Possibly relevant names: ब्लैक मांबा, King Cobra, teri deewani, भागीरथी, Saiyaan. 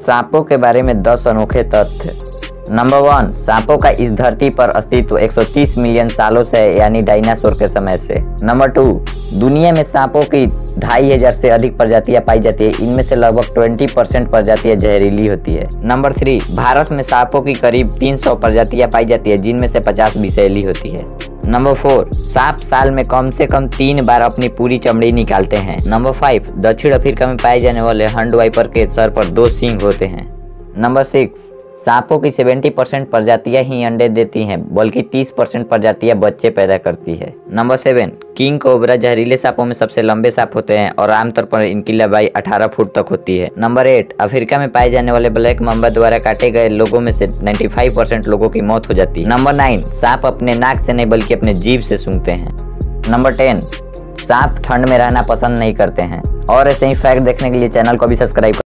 सांपों के बारे में 10 अनोखे तथ्य। नंबर 1, सांपों का इस धरती पर अस्तित्व 130 मिलियन सालों से है, यानी डायनासोर के समय से। नंबर 2, दुनिया में सांपों की 2500 से अधिक प्रजातियां पाई जाती है, इनमें से लगभग 20% प्रजातियां जहरीली होती है। नंबर 3, भारत में सांपों की करीब 300 प्रजातियां पाई जाती है, जिनमें से 50 विषैली होती है। नंबर 4, सांप साल में कम से कम 3 बार अपनी पूरी चमड़ी निकालते हैं। नंबर 5, दक्षिण अफ्रीका में पाए जाने वाले हंड वाइपर के सर पर 2 सींग होते हैं। नंबर 6, सांपों की 70% प्रजातियां ही अंडे देती हैं, बल्कि 30% प्रजातियां बच्चे पैदा करती है। नंबर 7, किंग कोबरा जहरीले सांपों में सबसे लंबे सांप होते हैं और आमतौर पर इनकी लंबाई 18 फुट तक होती है। नंबर 8, अफ्रीका में पाए जाने वाले ब्लैक मांबा द्वारा काटे गए लोगों में से 95% लोगों की मौत हो जाती है। नंबर 9, सांप अपने नाक से नहीं बल्कि अपने जीभ से सूंघते हैं। नंबर 10, सांप ठंड में रहना पसंद नहीं करते हैं। और ऐसे ही फैक्ट देखने के लिए चैनल को भी सब्सक्राइब